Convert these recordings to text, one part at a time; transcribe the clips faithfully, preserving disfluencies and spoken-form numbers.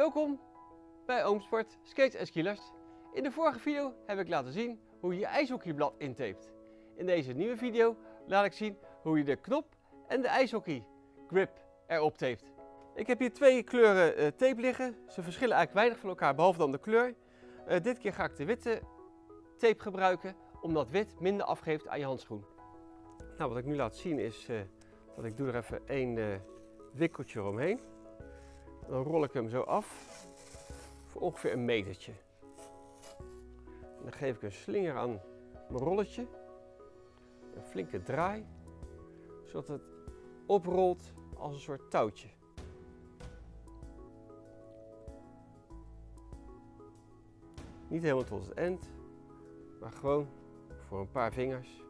Welkom bij Oomsport Skates en Skilers. In de vorige video heb ik laten zien hoe je je ijshockeyblad intapet. In deze nieuwe video laat ik zien hoe je de knop en de ijshockey grip erop tapet. Ik heb hier twee kleuren tape liggen. Ze verschillen eigenlijk weinig van elkaar behalve dan de kleur. Uh, dit keer ga ik de witte tape gebruiken omdat wit minder afgeeft aan je handschoen. Nou, wat ik nu laat zien is uh, dat ik doe er even één uh, wikkeltje omheen. Dan rol ik hem zo af voor ongeveer een metertje. En dan geef ik een slinger aan mijn rolletje. Een flinke draai, zodat het oprolt als een soort touwtje. Niet helemaal tot het eind, maar gewoon voor een paar vingers.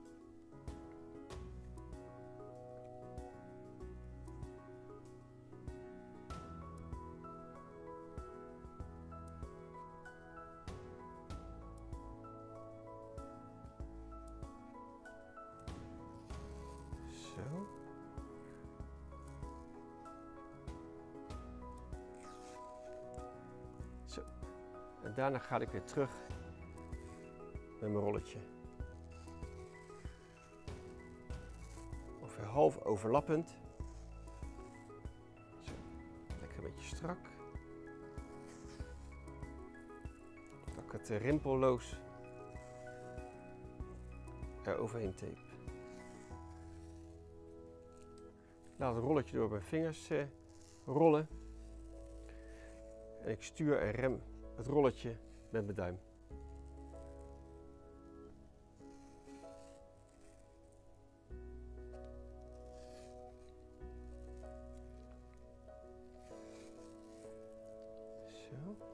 Zo. Zo. En daarna ga ik weer terug met mijn rolletje. Ongeveer half overlappend. Zo. Lekker een beetje strak. Dat ik het rimpelloos er overheen tape. Laat het rolletje door mijn vingers eh, rollen en ik stuur en rem het rolletje met mijn duim. Zo.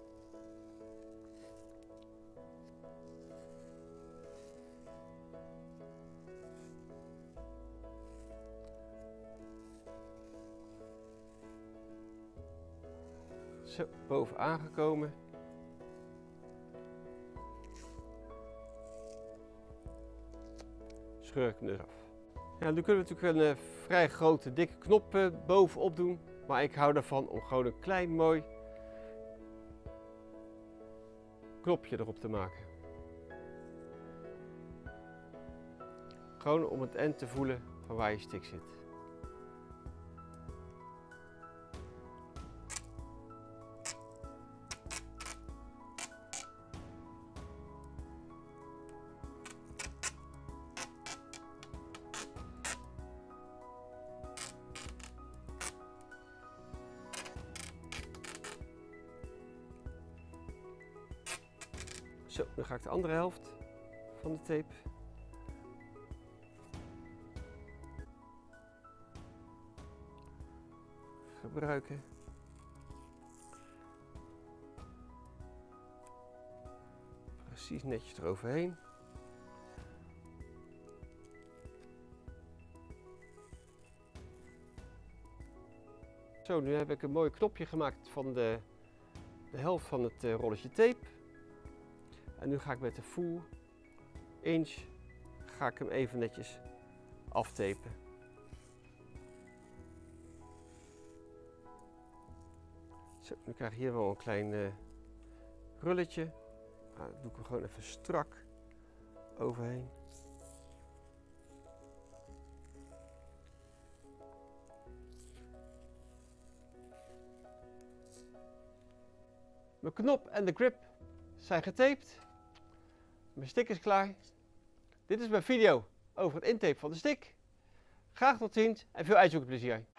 Zo, boven aangekomen. Scheur ik hem eraf. Ja, nu kunnen we natuurlijk een uh, vrij grote, dikke knop uh, bovenop doen. Maar ik hou ervan om gewoon een klein, mooi knopje erop te maken. Gewoon om het eind te voelen van waar je stick zit. Zo, dan ga ik de andere helft van de tape. Gebruiken. Precies netjes eroverheen. Zo, nu heb ik een mooi knopje gemaakt van de, de helft van het uh, rolletje tape. En nu ga ik met de full inch ga ik hem even netjes aftapen. Zo, nu krijg je hier wel een klein uh, krulletje. Maar dan doe ik hem gewoon even strak overheen. Mijn knop en de grip zijn getaped. Mijn stick is klaar. Dit is mijn video over het intapen van de stick. Graag tot ziens en veel ijshockeyplezier.